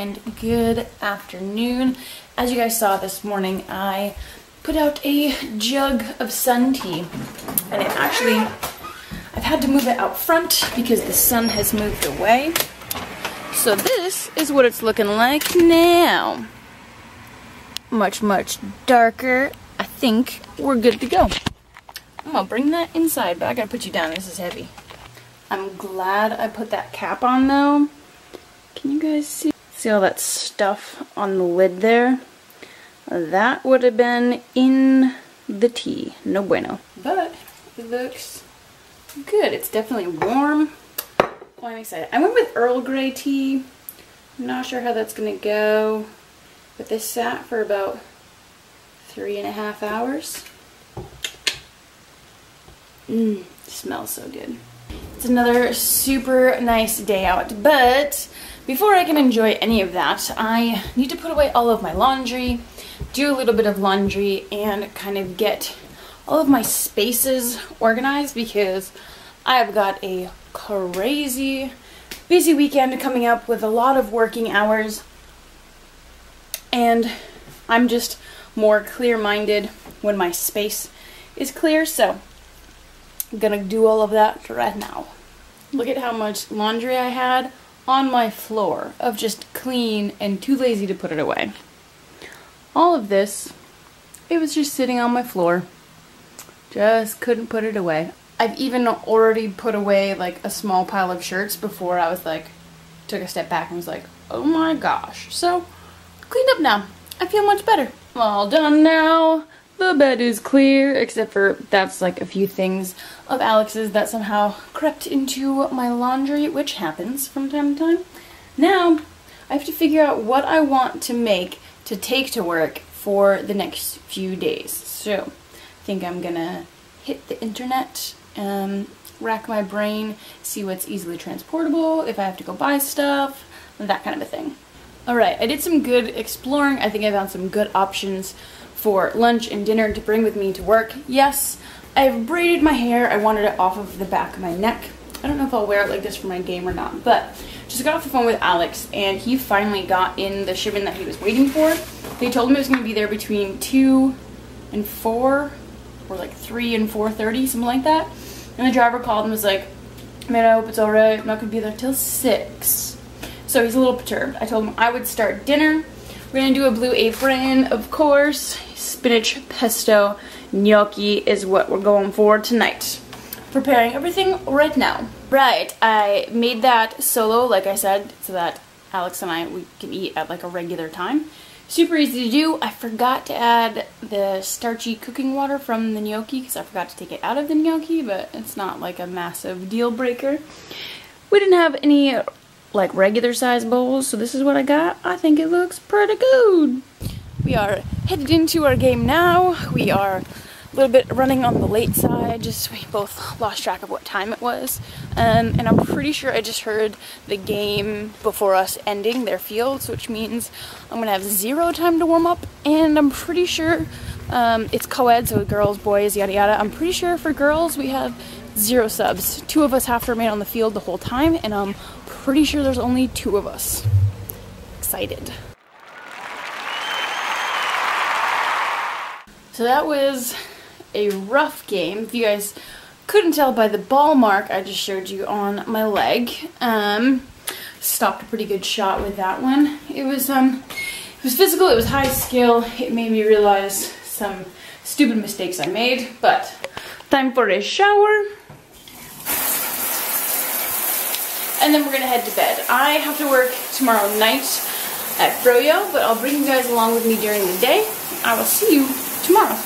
and good afternoon. As you guys saw this morning, I put out a jug of sun tea, and I've had to move it out front because the sun has moved away. So this is what it's looking like now. Much, much darker. I think we're good to go. I'm gonna bring that inside, but I gotta put you down. This is heavy. I'm glad I put that cap on though. Can you guys see? See all that stuff on the lid there? That would have been in the tea. No bueno. But it looks good. It's definitely warm. Oh, I'm excited. I went with Earl Grey tea. I'm not sure how that's gonna go, but this sat for about 3.5 hours. Smells so good. It's another super nice day out, but before I can enjoy any of that, I need to put away all of my laundry, do a little bit of laundry, and kind of get all of my spaces organized because I've got a crazy busy weekend coming up with a lot of working hours, and I'm just more clear-minded when my space is clear, so I'm gonna do all of that right now. Look at how much laundry I had on my floor of just clean and too lazy to put it away. All of this, it was just sitting on my floor. Just couldn't put it away. I've even already put away like a small pile of shirts before I was like, took a step back and was like, oh my gosh. So, cleaned up now. I feel much better. I'm all done now. The bed is clear, except for that's like a few things of Alex's that somehow crept into my laundry, which happens from time to time. Now, I have to figure out what I want to make to take to work for the next few days. So, I think I'm gonna hit the internet, rack my brain, see what's easily transportable, if I have to go buy stuff, that kind of a thing. Alright, I did some good exploring. I think I found some good options for lunch and dinner to bring with me to work. Yes, I've braided my hair. I wanted it off of the back of my neck. I don't know if I'll wear it like this for my game or not, but just got off the phone with Alex and he finally got in the shipment that he was waiting for. They told him it was gonna be there between 2 and 4, or like 3 and 4:30, something like that. And the driver called and was like, man, I hope it's all right. I'm not gonna be there till 6. So he's a little perturbed. I told him I would start dinner. We're gonna do a Blue Apron, of course. Spinach, pesto, gnocchi is what we're going for tonight. Preparing everything right now. Right, I made that solo, like I said, so that Alex and I, we can eat at like a regular time. Super easy to do. I forgot to add the starchy cooking water from the gnocchi because I forgot to take it out of the gnocchi, but it's not like a massive deal breaker. We didn't have any like regular size bowls, so this is what I got. I think it looks pretty good. We are headed into our game now. We are a little bit running on the late side, just we both lost track of what time it was. And I'm pretty sure I just heard the game before us ending their fields, which means I'm gonna have 0 time to warm up, and I'm pretty sure it's co-ed, so girls, boys, yada yada. I'm pretty sure for girls we have 0 subs. 2 of us have to remain on the field the whole time, and I'm pretty sure there's only 2 of us. Excited. So that was a rough game. If you guys couldn't tell by the ball mark I just showed you on my leg, stopped a pretty good shot with that one. It was physical, it was high skill, it made me realize some stupid mistakes I made, but time for a shower, and then we're gonna head to bed. I have to work tomorrow night at FroYo, but I'll bring you guys along with me during the day. I will see you tomorrow.